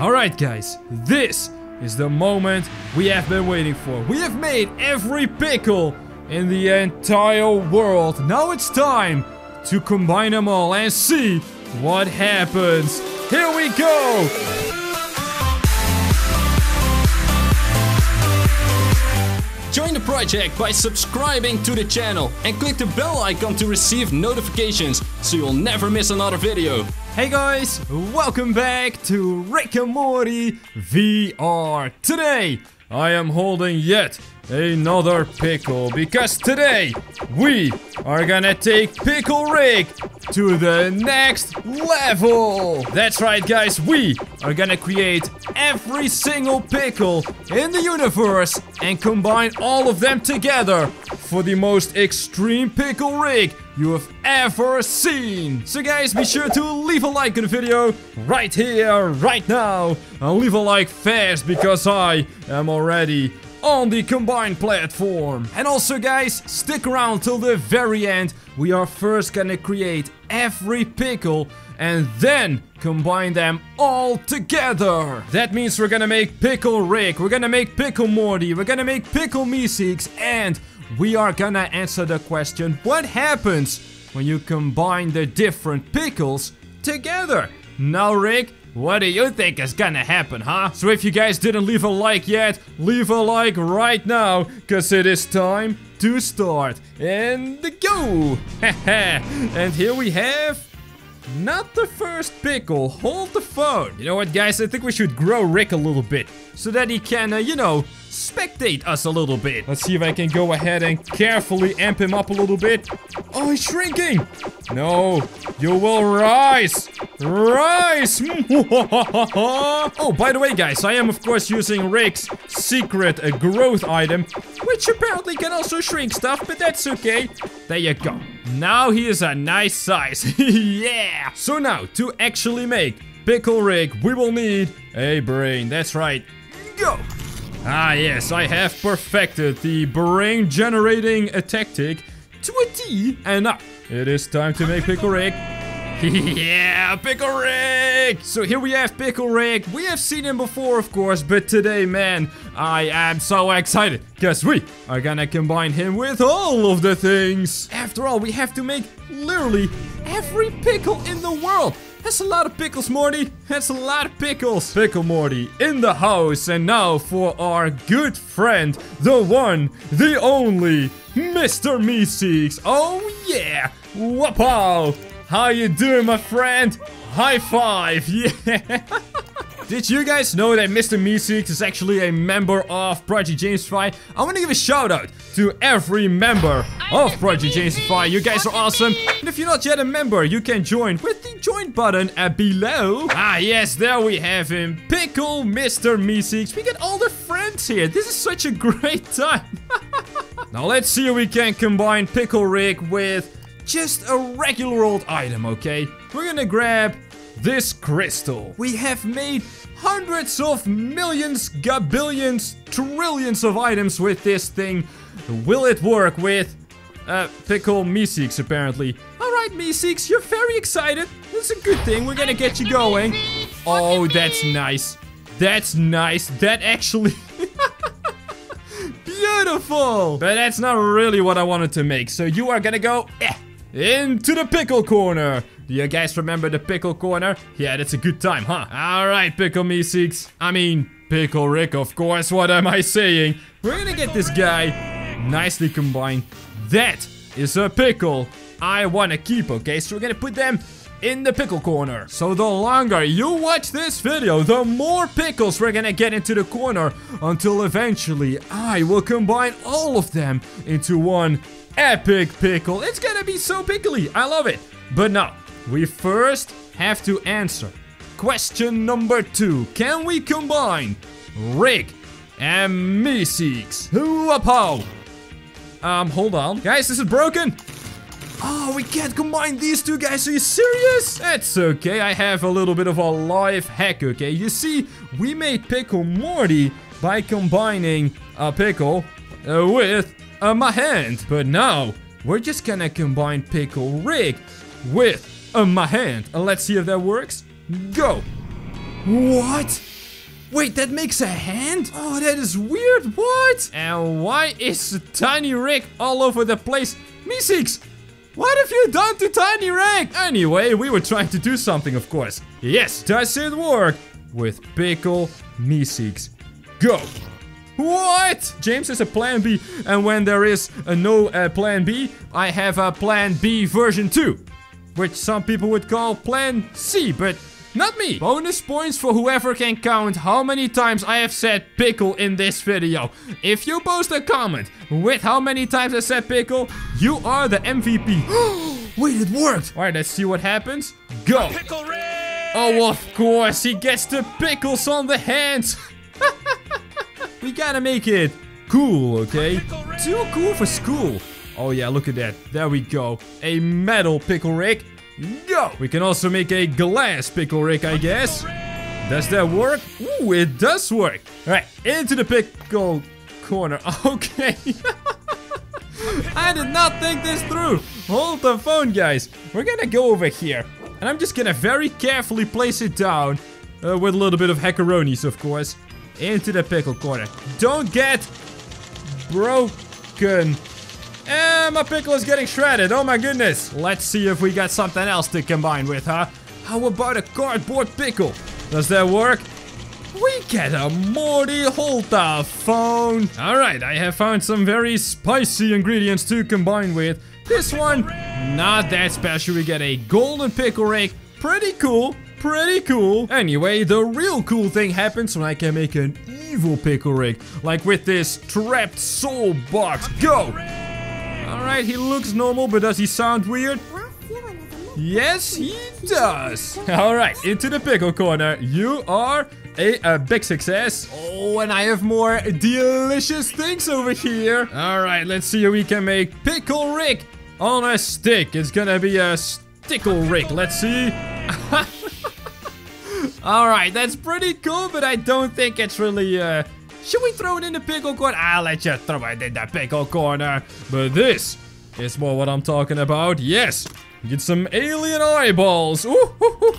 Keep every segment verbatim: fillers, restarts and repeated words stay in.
Alright guys, this is the moment we have been waiting for. We have made every pickle in the entire world. Now it's time to combine them all and see what happens. Here we go! Join the project by subscribing to the channel and click the bell icon to receive notifications so you'll never miss another video. Hey guys, welcome back to Rick and Morty V R. Today I am holding yet another pickle because today we are gonna take Pickle Rick to the next level. That's right guys, we are gonna create every single pickle in the universe and combine all of them together for the most extreme Pickle Rick you have ever seen. So guys, be sure to leave a like on the video right here, right now. And leave a like fast because I am already on the combined platform. And also guys, stick around till the very end. We are first gonna create every pickle and then combine them all together. That means we're gonna make Pickle Rick, we're gonna make Pickle Morty, we're gonna make Pickle Meeseeks, and we are gonna answer the question, what happens when you combine the different pickles together? Now Rick, what do you think is gonna happen, huh? So if you guys didn't leave a like yet, leave a like right now, cause it is time to start. And go! And here we have not the first pickle. Hold the phone. You know what guys, I think we should grow Rick a little bit so that he can, uh, you know, spectate us a little bit. Let's see if I can go ahead and carefully amp him up a little bit. Oh, he's shrinking. No, you will rise. Rise! Oh, by the way, guys, I am, of course, using Rick's secret uh, growth item, which apparently can also shrink stuff, but that's okay. There you go. Now he is a nice size. Yeah! So now, to actually make Pickle Rick, we will need a brain. That's right. Go! Ah, yes, I have perfected the brain-generating uh, tactic to a T, and now it is time to make Pickle Rick. Yeah, Pickle Rick! So here we have Pickle Rick. We have seen him before, of course, but today, man, I am so excited because we are gonna combine him with all of the things. After all, we have to make literally every pickle in the world. That's a lot of pickles, Morty. That's a lot of pickles. Pickle Morty in the house. And now for our good friend, the one, the only, Mister Meeseeks. Oh, yeah. Wapow. How you doing, my friend? High five. Yeah. Did you guys know that Mister Meeseeks is actually a member of Project Jamesify? I want to give a shout out to every member of Project Jamesify. You guys are awesome. And if you're not yet a member, you can join with the join button uh, below. Ah, yes, there we have him. Pickle Mister Meeseeks. We got all the friends here. This is such a great time. Now, let's see if we can combine Pickle Rick with just a regular old item, okay? We're gonna grab this crystal. We have made hundreds of millions, gabillions, trillions of items with this thing. Will it work with uh, Pickle Meeseeks, apparently? Alright, Meeseeks, you're very excited. That's a good thing. We're gonna get you going. Oh, that's nice. That's nice. That actually... Beautiful. But that's not really what I wanted to make. So you are gonna go... Eh. Into the pickle corner. Do you guys remember the pickle corner? Yeah, that's a good time, huh? Alright, Pickle Meeseeks. I mean, Pickle Rick, of course. What am I saying? We're gonna get this guy nicely combined. That is a pickle I wanna keep, okay? So we're gonna put them in the pickle corner. So the longer you watch this video, the more pickles we're gonna get into the corner until eventually I will combine all of them into one epic pickle. It's gonna be so pickly. I love it. But now, we first have to answer question number two. Can we combine Rick and Meeseeks? Whoa-pow. Um, hold on. Guys, this is broken. Oh, we can't combine these two guys. Are you serious? That's okay. I have a little bit of a life hack, okay? You see, we made Pickle Morty by combining a pickle uh, with Uh, my hand. But now, we're just gonna combine Pickle Rick with uh, my hand. Uh, let's see if that works. Go! What? Wait, that makes a hand? Oh, that is weird, what? And why is Tiny Rick all over the place? Meesix, what have you done to Tiny Rick? Anyway, we were trying to do something, of course. Yes, does it work? With Pickle Meesix. Go! What? James has a plan B, and when there is a no uh, plan B, I have a plan B version two. Which some people would call plan C, but... not me! Bonus points for whoever can count how many times I have said pickle in this video. If you post a comment with how many times I said pickle, you are the M V P. Wait, it worked! Alright, let's see what happens. Go! Pickle Rick! Oh, of course, he gets the pickles on the hands! We gotta make it cool, okay? Too cool for school. Oh yeah, look at that. There we go. A metal Pickle Rick. Yo! We can also make a glass Pickle Rick, I guess. Does that work? Ooh, it does work. Alright, into the pickle corner. Okay. I did not think this through. Hold the phone, guys. We're gonna go over here. And I'm just gonna very carefully place it down. Uh, with a little bit of hackaronis, of course. Into the pickle corner. Don't get broken. And my pickle is getting shredded, oh my goodness. Let's see if we got something else to combine with, huh? How about a cardboard pickle? Does that work? We get a Morty, hold the phone. All right, I have found some very spicy ingredients to combine with. This one, not that special. We get a golden pickle rake, pretty cool, pretty cool. Anyway, the real cool thing happens when I can make an evil pickle rake, like with this trapped soul box, go. Alright, he looks normal, but does he sound weird? Yes, he does. Alright, into the pickle corner. You are a, a big success. Oh, and I have more delicious things over here. Alright, let's see if we can make Pickle Rick on a stick. It's gonna be a Stickle Rick. Let's see. Alright, that's pretty cool, but I don't think it's really... Uh, should we throw it in the pickle corner? I'll let you throw it in the pickle corner. But this is more what I'm talking about. Yes, get some alien eyeballs. Ooh, hoo, hoo,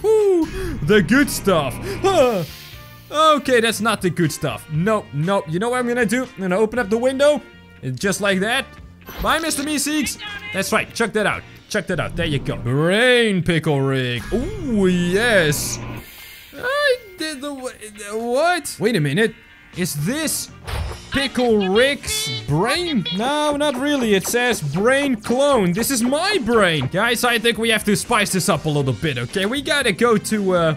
hoo. The good stuff. Ah. Okay, that's not the good stuff. No, no. You know what I'm gonna do? I'm gonna open up the window, just like that. Bye, Mister Meesix. That's right. Check that out. Check that out. There you go. Brain Pickle Rick. Ooh, yes. I did the what? Wait a minute. Is this Pickle Rick's brain? No, not really. It says brain clone. This is my brain. Guys, I think we have to spice this up a little bit, okay? We gotta go to, uh...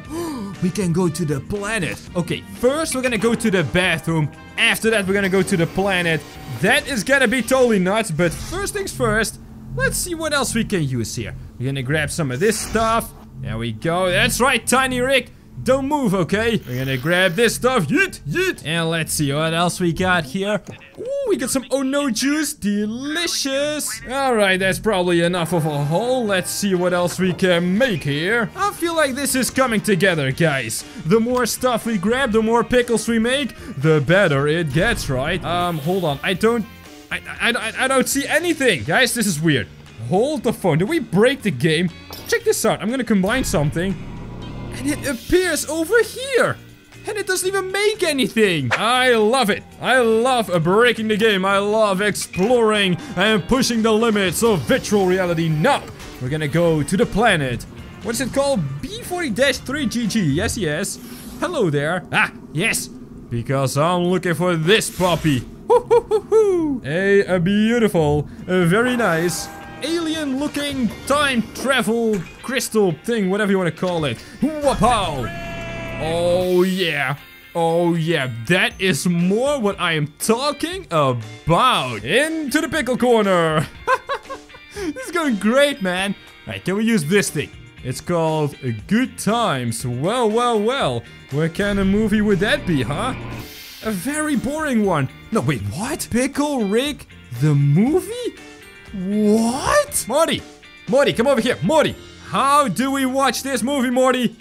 we can go to the planet. Okay, first we're gonna go to the bathroom. After that, we're gonna go to the planet. That is gonna be totally nuts, but first things first, let's see what else we can use here. We're gonna grab some of this stuff. There we go. That's right, Tiny Rick. Don't move, okay? We're gonna grab this stuff. Yeet, yeet. And let's see what else we got here. Ooh, we got some oh no juice. Delicious. Alright, that's probably enough of a haul. Let's see what else we can make here. I feel like this is coming together, guys. The more stuff we grab, the more pickles we make, the better it gets, right? Um, hold on. I don't... I, I, I don't see anything. Guys, this is weird. Hold the phone. Did we break the game? Check this out. I'm gonna combine something. And it appears over here. And it doesn't even make anything. I love it. I love breaking the game. I love exploring and pushing the limits of virtual reality. Now, we're gonna go to the planet. What's it called? B forty dash three G G. Yes, yes. Hello there. Ah, yes. Because I'm looking for this puppy. Hoo, hoo, hoo, hoo. A, a beautiful, a very nice... alien looking time travel crystal thing, whatever you want to call it. Wapow! Oh yeah, oh yeah, that is more what I am talking about. Into the pickle corner. This is going great, man. All right, can we use this thing? It's called Good Times. Well, well, well, what kind of movie would that be, huh? A very boring one. No, wait, what? Pickle Rick the movie? What? Morty! Morty, come over here. Morty! How do we watch this movie, Morty?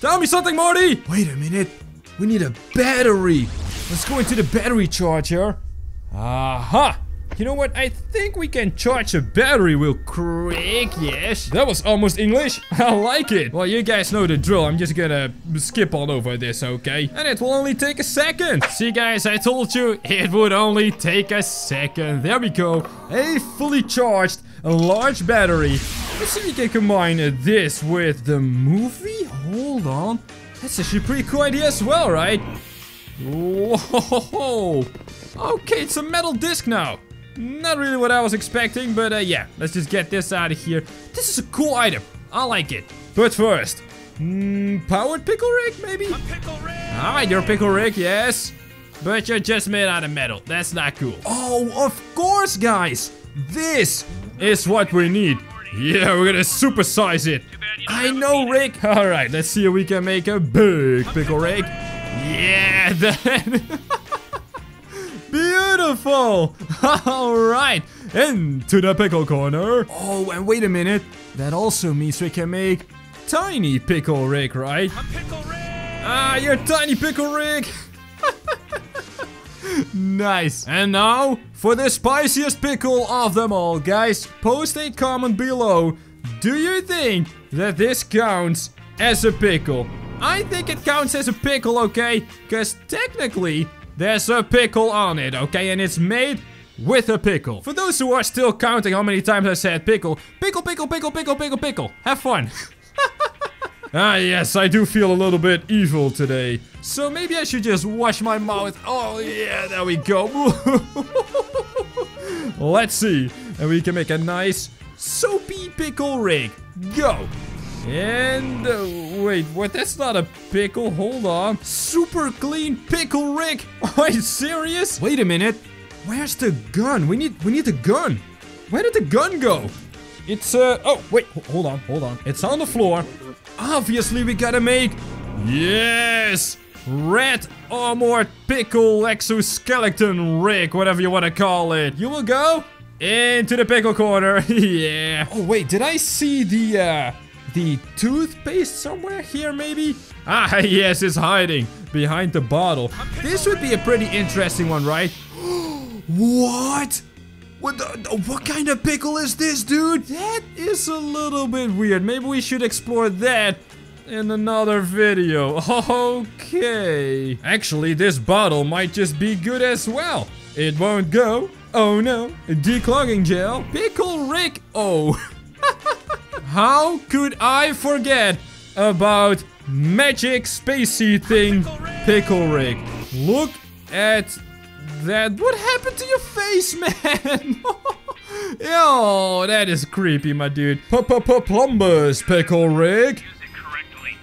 Tell me something, Morty! Wait a minute. We need a battery. Let's go into the battery charger. Aha! You know what? I think we can charge a battery real quick, yes. That was almost English. I like it. Well, you guys know the drill. I'm just gonna skip all over this, okay? And it will only take a second. See, guys, I told you it would only take a second. There we go. A fully charged, a large battery. Let's see if we can combine this with the movie. Hold on. That's actually a pretty cool idea as well, right? Whoa. Okay, it's a metal disc now. Not really what I was expecting, but uh, yeah, let's just get this out of here. This is a cool item. I like it. But first, mm, powered pickle rig, maybe? A pickle rig! Alright, your pickle rig, yes. But you're just made out of metal. That's not cool. Oh, of course, guys. This is what we need. Yeah, we're gonna supersize it. I know, Rick. Alright, let's see if we can make a big pickle rig. Yeah, that... Beautiful! Alright, into the pickle corner. Oh, and wait a minute. That also means we can make tiny pickle rig, right? A pickle rig! Ah, your tiny pickle rig! Nice. And now, for the spiciest pickle of them all, guys. Post a comment below. Do you think that this counts as a pickle? I think it counts as a pickle, okay? Because technically... there's a pickle on it, okay? And it's made with a pickle. For those who are still counting how many times I said pickle, pickle, pickle, pickle, pickle, pickle, pickle. Have fun. Ah, yes, I do feel a little bit evil today. So maybe I should just wash my mouth. Oh, yeah, there we go. Let's see. And we can make a nice soapy pickle rig. Go. And, uh, wait, what? That's not a pickle. Hold on. Super clean pickle rig. Are you serious? Wait a minute. Where's the gun? We need, we need the gun. Where did the gun go? It's, uh, oh, wait. Hold on, hold on. It's on the floor. Obviously, we gotta make, yes, red armored pickle exoskeleton rig, whatever you want to call it. You will go into the pickle corner. Yeah. Oh, wait, did I see the, uh... the toothpaste somewhere here, maybe? Ah, yes, it's hiding behind the bottle. This would be a pretty interesting one, right? What? What, the, what kind of pickle is this, dude? That is a little bit weird. Maybe we should explore that in another video. Okay. Actually, this bottle might just be good as well. It won't go. Oh, no. Declogging gel. Pickle Rick. Oh. How could I forget about magic spacey thing, pickle rig? Look at that. What happened to your face, man? Yo, that is creepy, my dude. Plumbus pickle rig.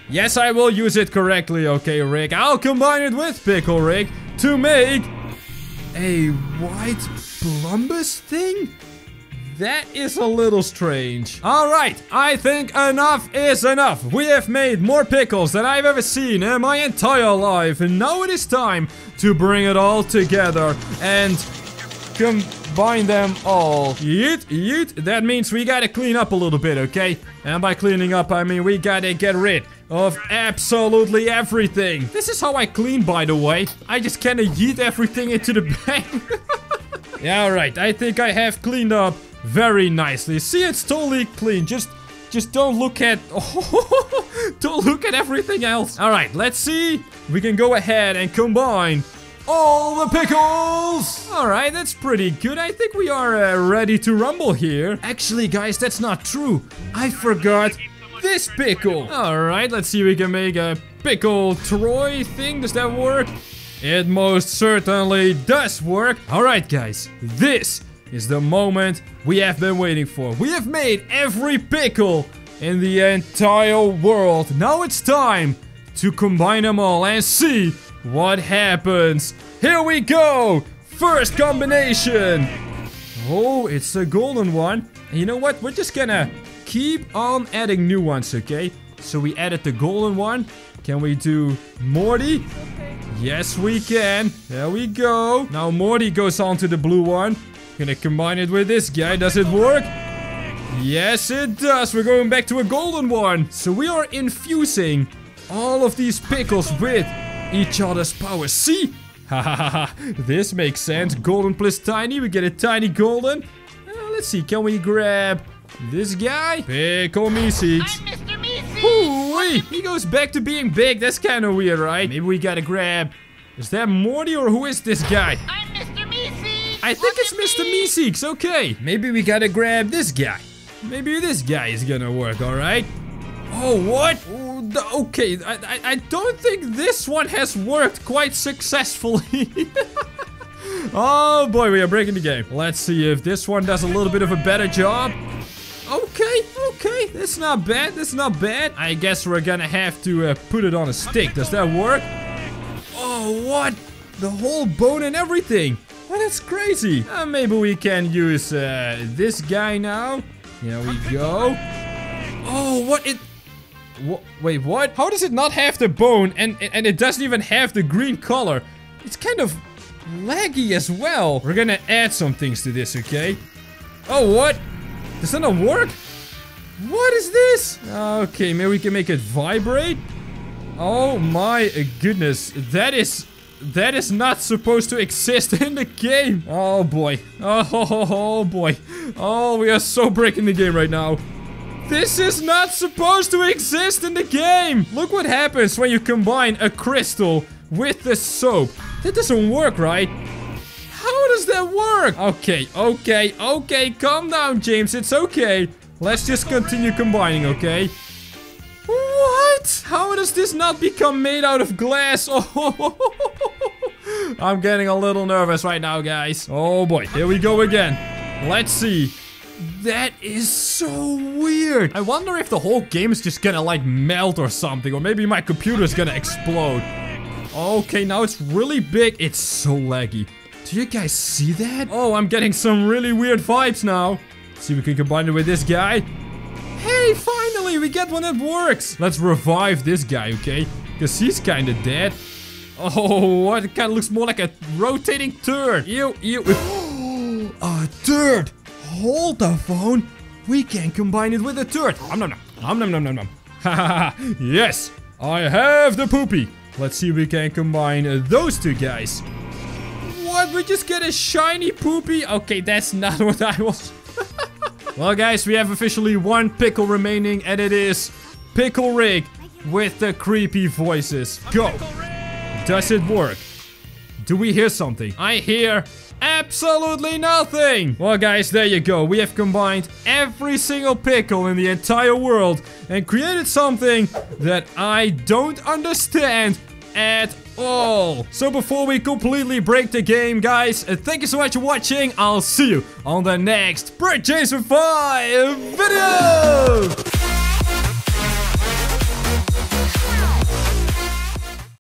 Yes, I will use it correctly. Okay, Rick. I'll combine it with pickle rig to make a white Plumbus thing. That is a little strange. All right, I think enough is enough. We have made more pickles than I've ever seen in my entire life. And now it is time to bring it all together and combine them all. Yeet, yeet. That means we gotta clean up a little bit, okay? And by cleaning up, I mean we gotta get rid of absolutely everything. This is how I clean, by the way. I just kinda yeet everything into the bag. Yeah, all right, I think I have cleaned up very nicely. See, it's totally clean. Just just don't look at... Oh, don't look at everything else. All right, let's see. We can go ahead and combine all the pickles. All right, that's pretty good. I think we are uh, ready to rumble here. Actually, guys, that's not true. I forgot this pickle. All right, let's see if we can make a pickle Troy thing. Does that work? It most certainly does work. All right, guys, this is the moment we have been waiting for. We have made every pickle in the entire world. Now it's time to combine them all and see what happens. Here we go. First combination. Oh, it's a golden one. And you know what? We're just gonna keep on adding new ones, okay? So we added the golden one. Can we do Morty? Yes, we can. There we go. Now Morty goes on to the blue one. Gonna combine it with this guy. Does it work? Yes, it does. We're going back to a golden one. So we are infusing all of these pickles with each other's powers. See? Ha ha ha ha. This makes sense. Golden plus tiny. We get a tiny golden. Uh, let's see. Can we grab this guy? Pickle Meeseeks. I'm Mister Meeseeks. Ooh, he goes back to being big. That's kind of weird, right? Maybe we gotta grab... Is that Morty or who is this guy? I'm Mister Meeseeks. I think Look it's Mister Me. Meeseeks. Okay. Maybe we gotta grab this guy. Maybe this guy is gonna work, alright? Oh, what? Ooh, the, okay, I, I, I don't think this one has worked quite successfully. Oh boy, we are breaking the game. Let's see if this one does a little bit of a better job. Okay, okay, that's not bad, that's not bad. I guess we're gonna have to uh, put it on a stick. Does that work? Oh, what? The whole bone and everything. Well, that's crazy. Uh, maybe we can use uh, this guy now. Here we go. Oh, what it... Wh wait, what? How does it not have the bone and, and it doesn't even have the green color? It's kind of laggy as well. We're gonna add some things to this, okay? Oh, what? Does that not work? What is this? Okay, maybe we can make it vibrate. Oh my goodness. That is... That is not supposed to exist in the game. Oh, boy. Oh, oh, oh, oh boy. Oh, we are so breaking the game right now. This is not supposed to exist in the game. Look what happens when you combine a crystal with the soap. That doesn't work, right? How does that work? Okay, okay, okay. Calm down, James. It's okay. Let's just continue combining, okay? What? How does this not become made out of glass? Oh, I'm getting a little nervous right now, guys. Oh, boy. Here we go again. Let's see. That is so weird. I wonder if the whole game is just gonna like melt or something, or maybe my computer is gonna explode. Okay, now it's really big. It's so laggy. Do you guys see that? Oh, I'm getting some really weird vibes now. Let's see if we can combine it with this guy. Hey, finally, we get one that works. Let's revive this guy, okay? Because he's kind of dead. Oh, what? It kind of looks more like a rotating turd. Ew, ew. A turd. Hold the phone. We can combine it with a turd. Om nom nom. Om nom nom nom nom. Ha ha ha. Yes. I have the poopy. Let's see if we can combine uh, those two guys. What? We just get a shiny poopy? Okay, that's not what I was... Well, guys, we have officially one pickle remaining, and it is Pickle Rick with the creepy voices. Go. Does it work? Do we hear something? I hear... absolutely nothing! Well, guys, there you go. We have combined every single pickle in the entire world and created something that I don't understand at all. So before we completely break the game, guys, thank you so much for watching. I'll see you on the next Project Jamesify video!